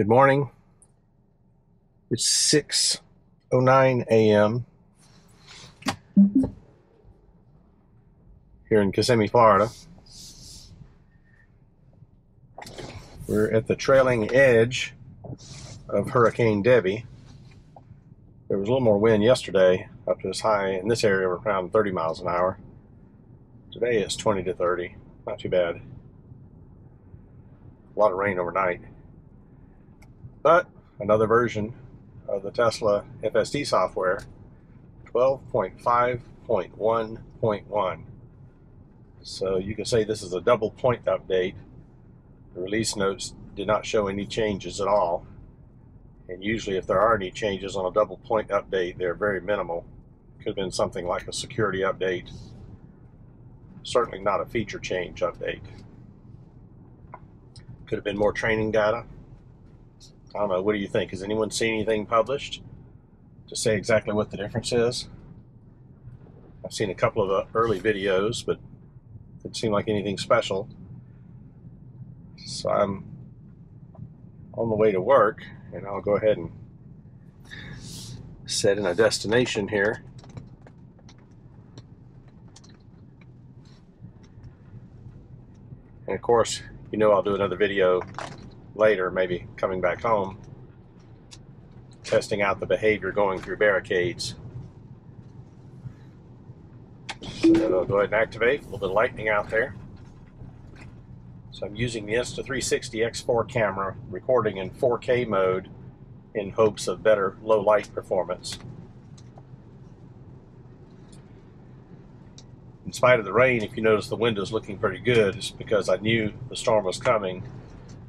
Good morning. It's 6:09 a.m. here in Kissimmee, Florida. We're at the trailing edge of Hurricane Debbie. There was a little more wind yesterday, up to as high in this area of around 30 miles an hour. Today is 20 to 30, not too bad. A lot of rain overnight. But another version of the Tesla FSD software, 12.5.1.1. So you can say this is a double point update. The release notes did not show any changes at all. And usually if there are any changes on a double point update, they're very minimal. Could have been something like a security update. Certainly not a feature change update. Could have been more training data. I don't know, what do you think? Has anyone seen anything published to say exactly what the difference is? I've seen a couple of early videos, but it didn't seem like anything special. So I'm on the way to work, and I'll go ahead and set in a destination here. And of course, you know, I'll do another video later, maybe coming back home, testing out the behavior going through barricades. So I'll go ahead and activate. A little bit of lightning out there. So I'm using the Insta360 X4 camera, recording in 4K mode in hopes of better low light performance. In spite of the rain, if you notice the windows looking pretty good, it's because I knew the storm was coming.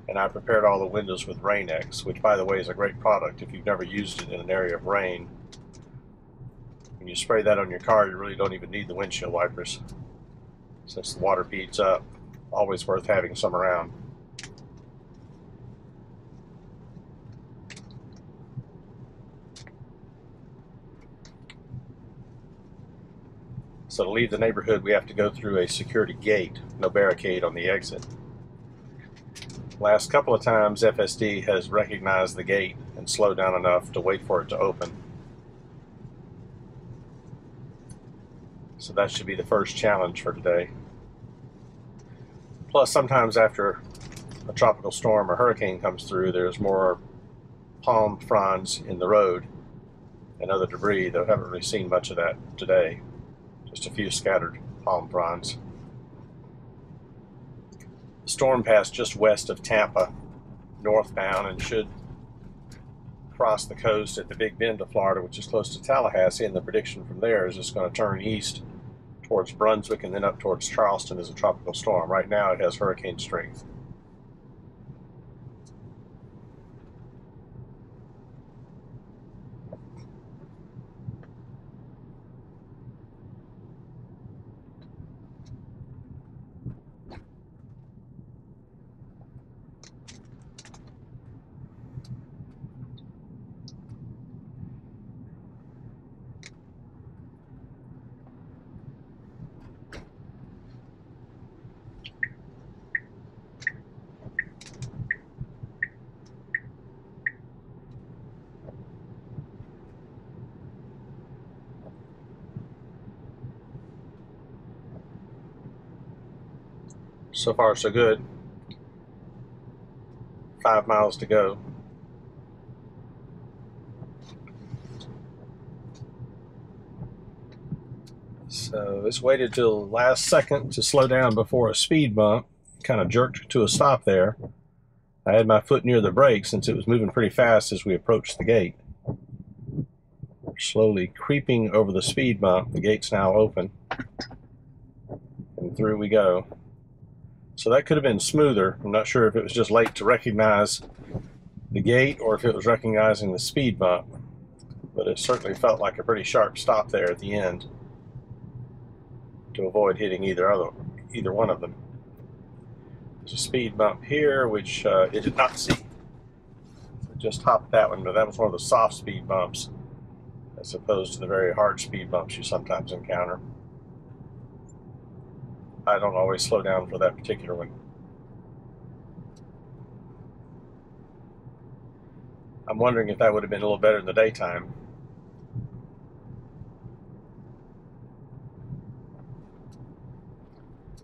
And I prepared all the windows with Rain-X, which, by the way, is a great product if you've never used it in an area of rain. When you spray that on your car, you really don't even need the windshield wipers, since the water beads up. Always worth having some around. So to leave the neighborhood, we have to go through a security gate, no barricade on the exit. Last couple of times, FSD has recognized the gate and slowed down enough to wait for it to open. So that should be the first challenge for today. Plus, sometimes after a tropical storm or hurricane comes through, there's more palm fronds in the road and other debris, though I haven't really seen much of that today. Just a few scattered palm fronds. The storm passed just west of Tampa, northbound, and should cross the coast at the Big Bend of Florida, which is close to Tallahassee, and the prediction from there is it's going to turn east towards Brunswick and then up towards Charleston as a tropical storm. Right now it has hurricane strength. So far, so good. 5 miles to go. So it's waited till the last second to slow down before a speed bump. Kind of jerked to a stop there. I had my foot near the brake since it was moving pretty fast as we approached the gate. We're slowly creeping over the speed bump. The gate's now open. And through we go. So that could have been smoother. I'm not sure if it was just late to recognize the gate or if it was recognizing the speed bump, but it certainly felt like a pretty sharp stop there at the end to avoid hitting either one of them. There's a speed bump here, which it did not see. It just hopped that one, but that was one of the soft speed bumps as opposed to the very hard speed bumps you sometimes encounter. I don't always slow down for that particular one. I'm wondering if that would have been a little better in the daytime.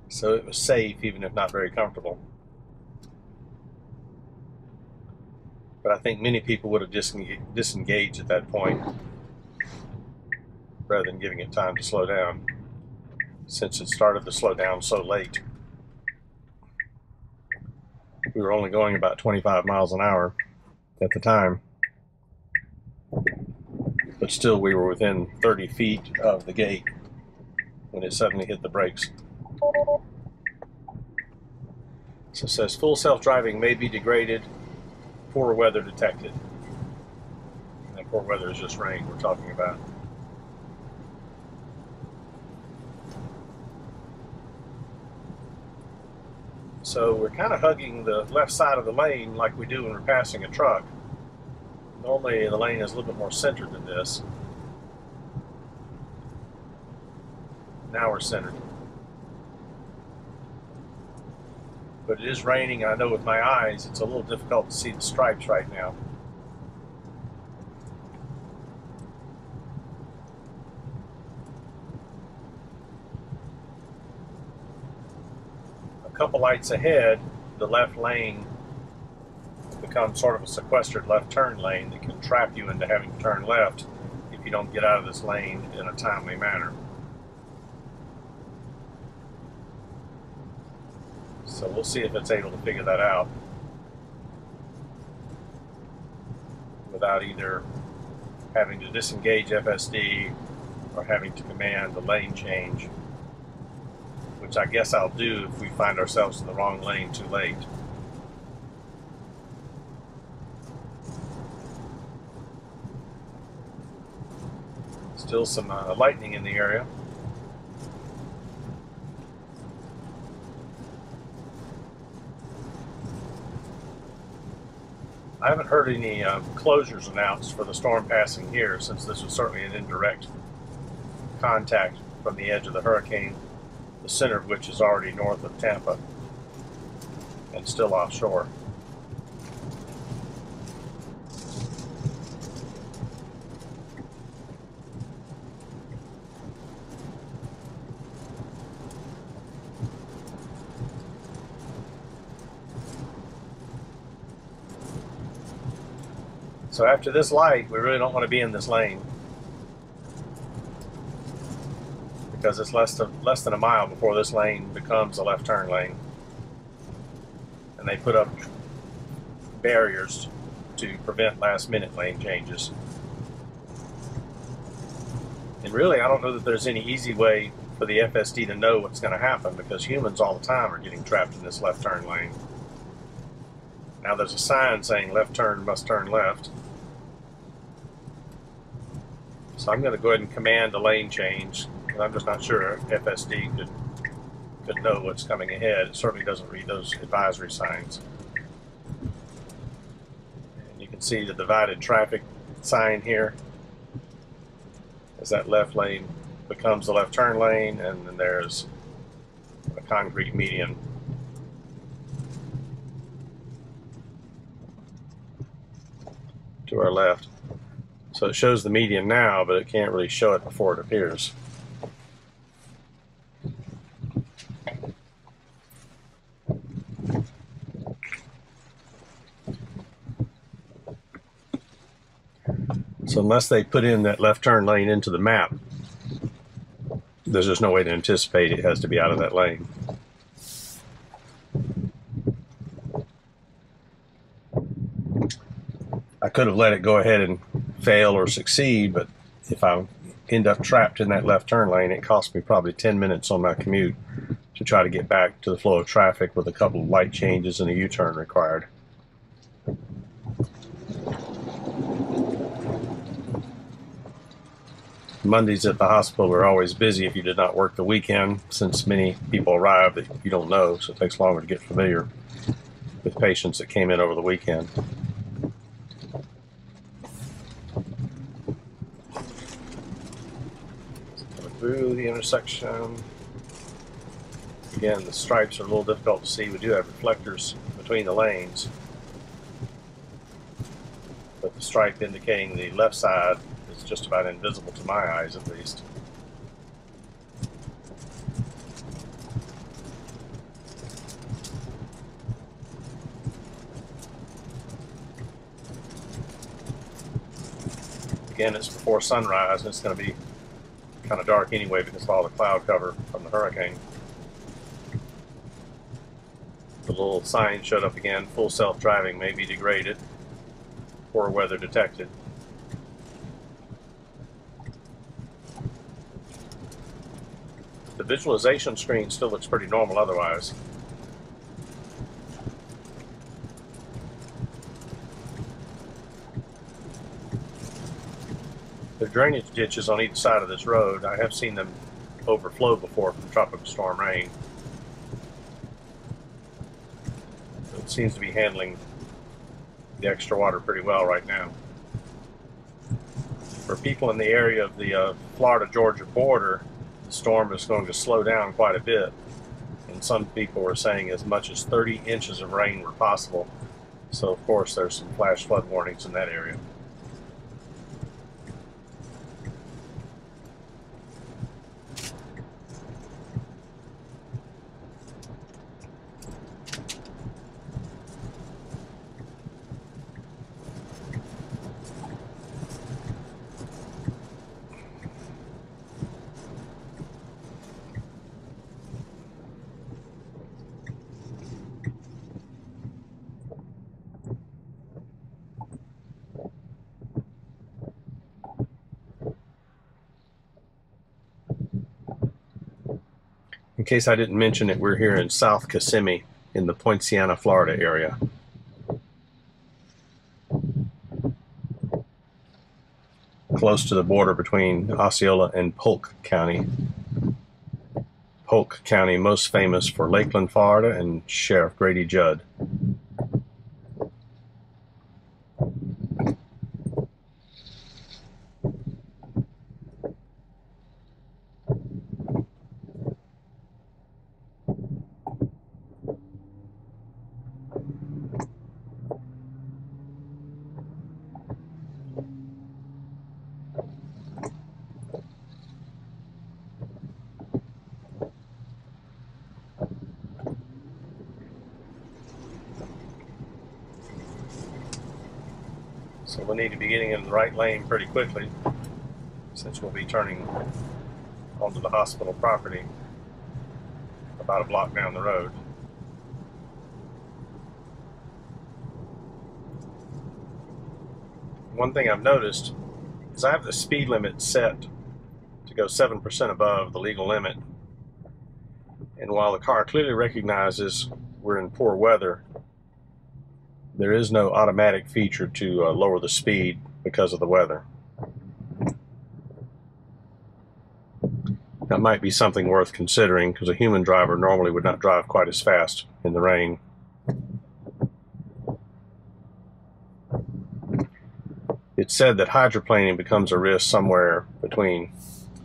So it was safe, even if not very comfortable. But I think many people would have disengaged at that point, rather than giving it time to slow down, since it started to slow down so late. We were only going about 25 miles an hour at the time, but still we were within 30 feet of the gate when it suddenly hit the brakes. So it says full self-driving may be degraded, poor weather detected. And poor weather is just rain we're talking about. So we're kind of hugging the left side of the lane like we do when we're passing a truck. Normally the lane is a little bit more centered than this. Now we're centered. But it is raining, and I know with my eyes it's a little difficult to see the stripes right now. Couple lights ahead, the left lane becomes sort of a sequestered left turn lane that can trap you into having to turn left if you don't get out of this lane in a timely manner. So we'll see if it's able to figure that out without either having to disengage FSD or having to command the lane change, which I guess I'll do if we find ourselves in the wrong lane too late. Still some lightning in the area. I haven't heard any closures announced for the storm passing here, since this was certainly an indirect contact from the edge of the hurricane, the center of which is already north of Tampa and still offshore. So after this light, we really don't want to be in this lane, because it's less than a mile before this lane becomes a left turn lane. And they put up barriers to prevent last minute lane changes. And really, I don't know that there's any easy way for the FSD to know what's going to happen, because humans all the time are getting trapped in this left turn lane. Now there's a sign saying left turn, must turn left. So I'm going to go ahead and command a lane change. I'm just not sure FSD could know what's coming ahead. It certainly doesn't read those advisory signs. And you can see the divided traffic sign here, as that left lane becomes the left turn lane, and then there's a concrete median. To our left. So it shows the median now, but it can't really show it before it appears. So unless they put in that left turn lane into the map, there's just no way to anticipate it has to be out of that lane. I could have let it go ahead and fail or succeed, but if I end up trapped in that left turn lane, it cost me probably 10 minutes on my commute to try to get back to the flow of traffic with a couple of light changes and a U-turn required. Mondays at the hospital are always busy if you did not work the weekend, since many people arrive that you don't know, so it takes longer to get familiar with patients that came in over the weekend. Go through the intersection. Again, the stripes are a little difficult to see. We do have reflectors between the lanes, with the stripe indicating the left side is just about invisible to my eyes, at least. Again, it's before sunrise, and it's going to be kind of dark anyway because of all the cloud cover from the hurricane. The little sign showed up again, full self-driving may be degraded, poor weather detected. The visualization screen still looks pretty normal otherwise. The drainage ditches on either side of this road, I have seen them overflow before from Tropical Storm Rain. Seems to be handling the extra water pretty well right now. For people in the area of the Florida-Georgia border, the storm is going to slow down quite a bit, and some people were saying as much as 30 inches of rain were possible, so of course there's some flash flood warnings in that area. In case I didn't mention it, we're here in South Kissimmee in the Poinciana, Florida area. Close to the border between Osceola and Polk County. Polk County, most famous for Lakeland, Florida, and Sheriff Grady Judd. So we'll need to be getting in the right lane pretty quickly since we'll be turning onto the hospital property about a block down the road. One thing I've noticed is I have the speed limit set to go 7% above the legal limit, and while the car clearly recognizes we're in poor weather, there is no automatic feature to lower the speed because of the weather. That might be something worth considering because a human driver normally would not drive quite as fast in the rain. It's said that hydroplaning becomes a risk somewhere between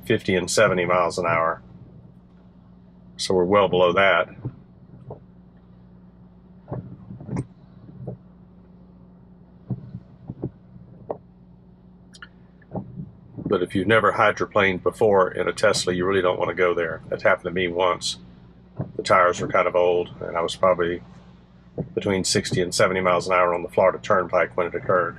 50 and 70 miles an hour. So we're well below that. But if you've never hydroplaned before in a Tesla, you really don't want to go there. That happened to me once. The tires were kind of old, and I was probably between 60 and 70 miles an hour on the Florida Turnpike when it occurred.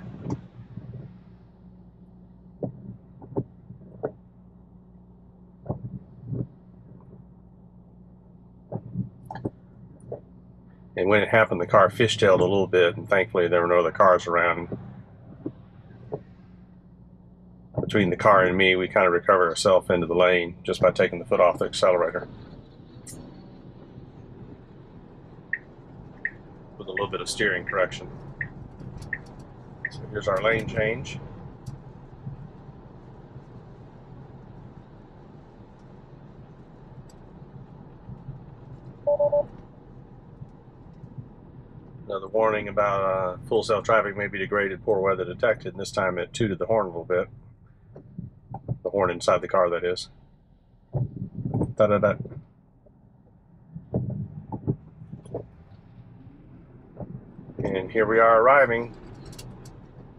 And when it happened, the car fishtailed a little bit, and thankfully there were no other cars around. Between the car and me, we kind of recovered ourselves into the lane just by taking the foot off the accelerator. With a little bit of steering correction. So here's our lane change. Another warning about full self-driving may be degraded, poor weather detected, and this time it tooted the horn a little bit. The horn inside the car, that is. Da-da-da. And here we are arriving.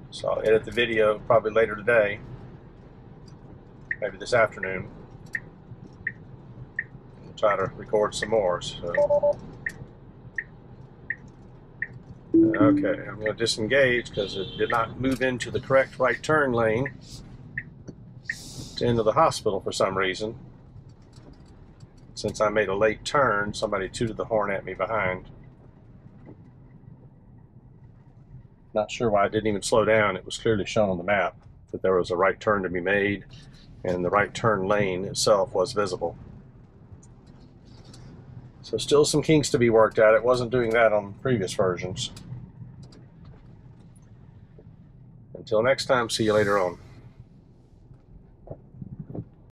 It's So I'll edit the video probably later today, maybe this afternoon. We'll try to record some more. So. Okay, I'm going to disengage because it did not move into the correct right turn lane to into the hospital for some reason. Since I made a late turn, somebody tooted the horn at me behind. Not sure why I didn't even slow down. It was clearly shown on the map that there was a right turn to be made, and the right turn lane itself was visible. So still some kinks to be worked out. It wasn't doing that on previous versions. Until next time, see you later on.